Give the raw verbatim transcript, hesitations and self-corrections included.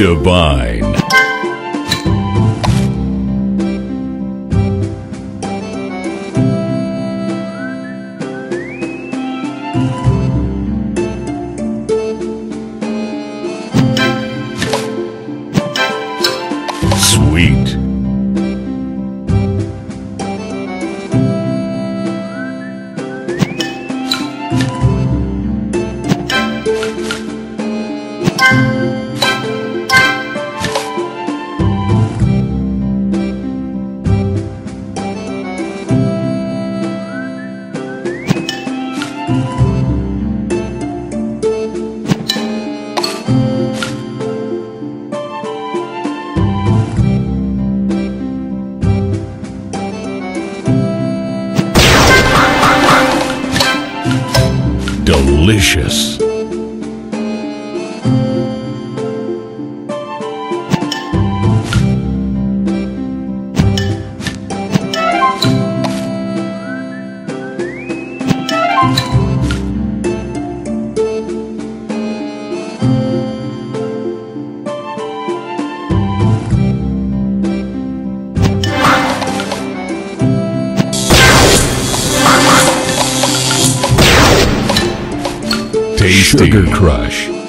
divine. Sweet. Delicious. Sugar Crush.